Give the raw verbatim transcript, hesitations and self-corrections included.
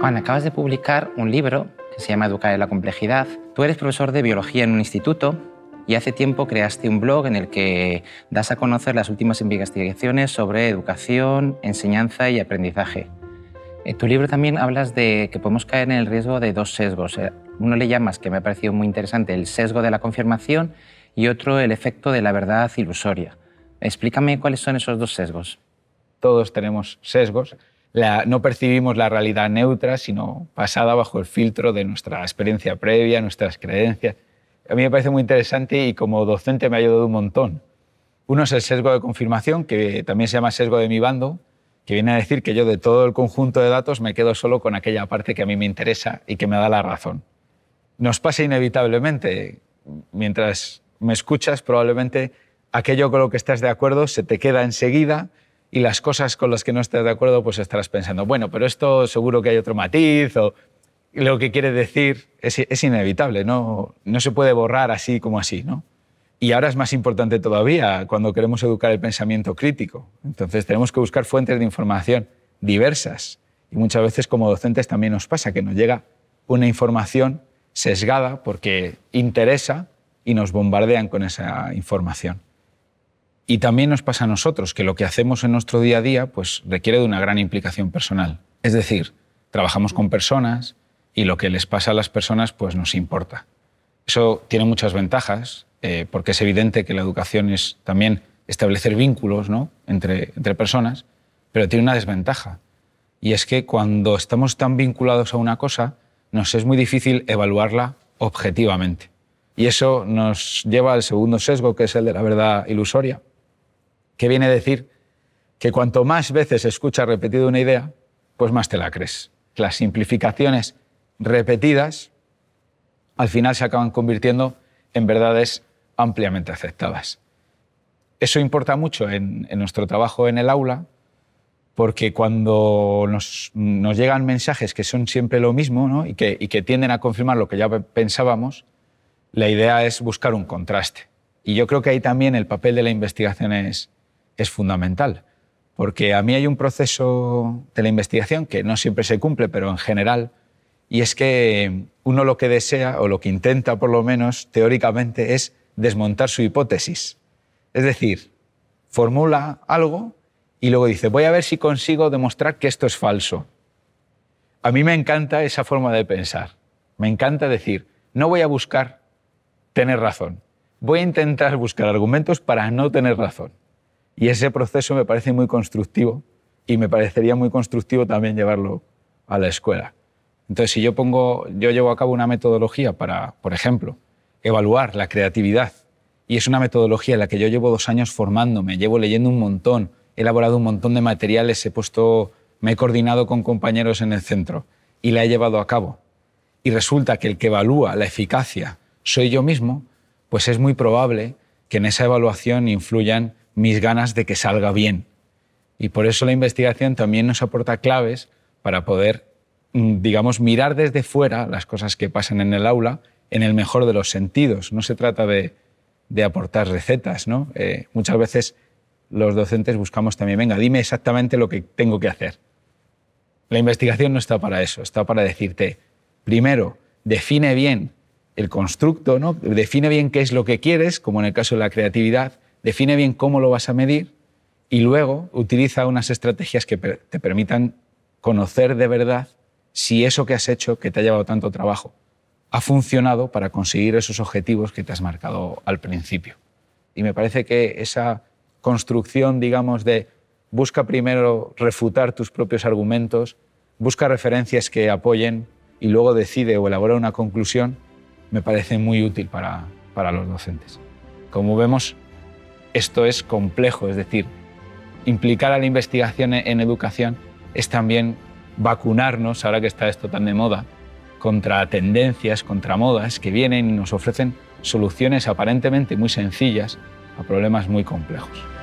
Juan, acabas de publicar un libro que se llama Educar en la Complejidad. Tú eres profesor de biología en un instituto y hace tiempo creaste un blog en el que das a conocer las últimas investigaciones sobre educación, enseñanza y aprendizaje. En tu libro también hablas de que podemos caer en el riesgo de dos sesgos. Uno le llamas, que me ha parecido muy interesante, el sesgo de la confirmación y otro el efecto de la verdad ilusoria. Explícame cuáles son esos dos sesgos. Todos tenemos sesgos. La, no percibimos la realidad neutra, sino pasada bajo el filtro de nuestra experiencia previa, nuestras creencias. A mí me parece muy interesante y como docente me ha ayudado un montón. Uno es el sesgo de confirmación, que también se llama sesgo de mi bando, que viene a decir que yo de todo el conjunto de datos me quedo solo con aquella parte que a mí me interesa y que me da la razón. Nos pasa inevitablemente. Mientras me escuchas, probablemente aquello con lo que estás de acuerdo se te queda enseguida y las cosas con las que no estás de acuerdo pues estarás pensando, bueno, pero esto seguro que hay otro matiz o lo que quiere decir es, es inevitable, no, no se puede borrar así como así, ¿no? Y ahora es más importante todavía cuando queremos educar el pensamiento crítico. Entonces tenemos que buscar fuentes de información diversas. Y muchas veces como docentes también nos pasa que nos llega una información sesgada porque interesa y nos bombardean con esa información. Y también nos pasa a nosotros que lo que hacemos en nuestro día a día pues, requiere de una gran implicación personal. Es decir, trabajamos con personas y lo que les pasa a las personas pues, nos importa. Eso tiene muchas ventajas. Eh, porque es evidente que la educación es también establecer vínculos, ¿no? entre, entre personas, pero tiene una desventaja. Y es que cuando estamos tan vinculados a una cosa, nos es muy difícil evaluarla objetivamente. Y eso nos lleva al segundo sesgo, que es el de la verdad ilusoria, que viene a decir que cuanto más veces escuchas repetida una idea, pues más te la crees. Las simplificaciones repetidas al final se acaban convirtiendo en verdades ampliamente aceptadas. Eso importa mucho en, en nuestro trabajo en el aula, porque cuando nos, nos llegan mensajes que son siempre lo mismo, ¿no? y, que, y que tienden a confirmar lo que ya pensábamos, la idea es buscar un contraste. Y yo creo que ahí también el papel de la investigación es, es fundamental, porque a mí hay un proceso de la investigación que no siempre se cumple, pero en general, y es que uno lo que desea, o lo que intenta por lo menos teóricamente, es desmontar su hipótesis. Es decir, formula algo y luego dice, voy a ver si consigo demostrar que esto es falso. A mí me encanta esa forma de pensar. Me encanta decir, no voy a buscar tener razón. Voy a intentar buscar argumentos para no tener razón. Y ese proceso me parece muy constructivo y me parecería muy constructivo también llevarlo a la escuela. Entonces, si yo, pongo, yo llevo a cabo una metodología para, por ejemplo, evaluar la creatividad, y es una metodología en la que yo llevo dos años formándome, llevo leyendo un montón, he elaborado un montón de materiales, he puesto, me he coordinado con compañeros en el centro y la he llevado a cabo. Y resulta que el que evalúa la eficacia soy yo mismo, pues es muy probable que en esa evaluación influyan mis ganas de que salga bien. Y por eso la investigación también nos aporta claves para poder digamos, mirar desde fuera las cosas que pasan en el aula en el mejor de los sentidos. No se trata de, de aportar recetas, ¿no? Eh, muchas veces los docentes buscamos también, venga, dime exactamente lo que tengo que hacer. La investigación no está para eso, está para decirte, primero, define bien el constructo, ¿no? Define bien qué es lo que quieres, como en el caso de la creatividad, define bien cómo lo vas a medir y luego utiliza unas estrategias que te permitan conocer de verdad si eso que has hecho, que te ha llevado tanto trabajo, ha funcionado para conseguir esos objetivos que te has marcado al principio. Y me parece que esa construcción, digamos, de busca primero refutar tus propios argumentos, busca referencias que apoyen y luego decide o elabora una conclusión, me parece muy útil para, para los docentes. Como vemos, esto es complejo, es decir, implicar a la investigación en educación es también vacunarnos, ahora que está esto tan de moda, contra tendencias, contra modas que vienen y nos ofrecen soluciones aparentemente muy sencillas a problemas muy complejos.